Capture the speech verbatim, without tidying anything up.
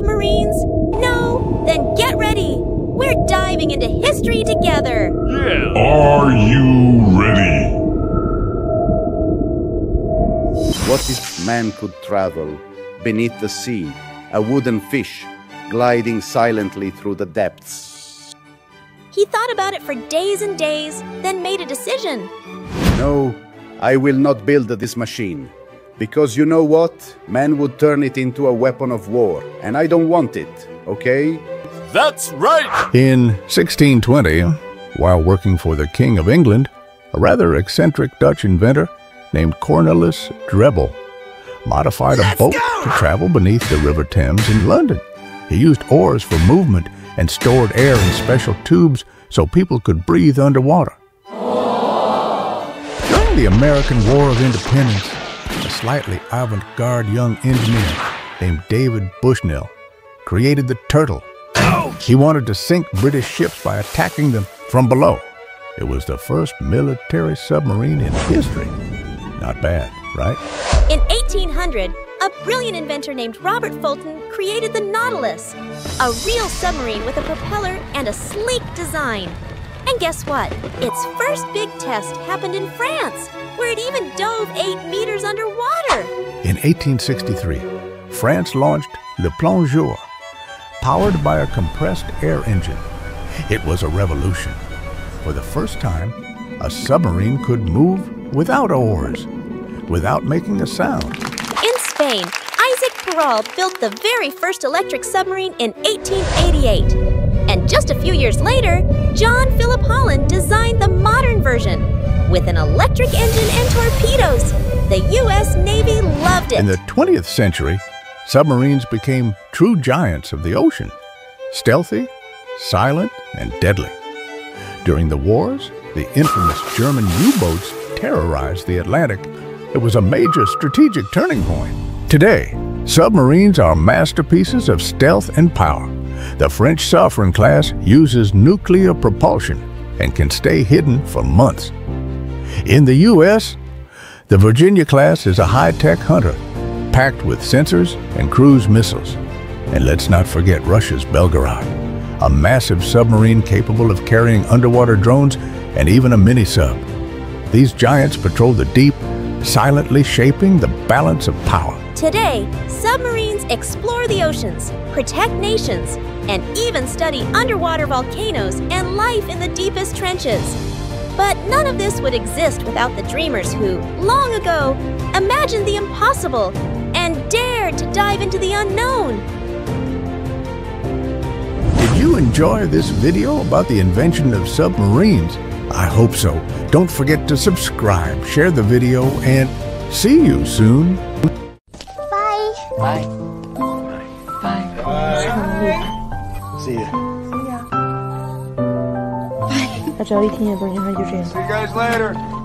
submarines? No? Then get ready! We're diving into history together! Yeah. Are you ready? What if man could travel beneath the sea, a wooden fish gliding silently through the depths? He thought about it for days and days, then made a decision. No, I will not build this machine. Because you know what? Man would turn it into a weapon of war, and I don't want it, okay? That's right! In sixteen twenty, while working for the King of England, a rather eccentric Dutch inventor named Cornelis Drebel modified a Let's boat go! to travel beneath the River Thames in London. He used oars for movement and stored air in special tubes so people could breathe underwater. During the American War of Independence, a slightly avant-garde young engineer named David Bushnell created the Turtle. He wanted to sink British ships by attacking them from below. It was the first military submarine in history. Not bad, right? In eighteen hundred, a brilliant inventor named Robert Fulton created the Nautilus, a real submarine with a propeller and a sleek design. And guess what? Its first big test happened in France, where it even dove eight meters underwater. In eighteen sixty-three, France launched Le Plongeur, powered by a compressed air engine. It was a revolution. For the first time, a submarine could move without oars, without making a sound. In Spain, Isaac Peral built the very first electric submarine in eighteen eighty-eight. And just a few years later, John Philip Holland designed the modern version. With an electric engine and torpedoes, the U S Navy loved it. In the twentieth century, submarines became true giants of the ocean, stealthy, silent, and deadly. During the wars, the infamous German U-boats terrorized the Atlantic. It was a major strategic turning point. Today, submarines are masterpieces of stealth and power. The French Suffren class uses nuclear propulsion and can stay hidden for months. In the U S, the Virginia class is a high-tech hunter, packed with sensors and cruise missiles. And let's not forget Russia's Belgorod, a massive submarine capable of carrying underwater drones and even a mini-sub. These giants patrol the deep, silently shaping the balance of power. Today, submarines explore the oceans, protect nations, and even study underwater volcanoes and life in the deepest trenches. But none of this would exist without the dreamers who, long ago, imagined the impossible and dared to dive into the unknown. Did you enjoy this video about the invention of submarines? I hope so. Don't forget to subscribe, share the video, and see you soon. Bye. Bye. Bye. Bye. Bye. See ya. See ya. I tell you, can you bring him your chance? See you guys later.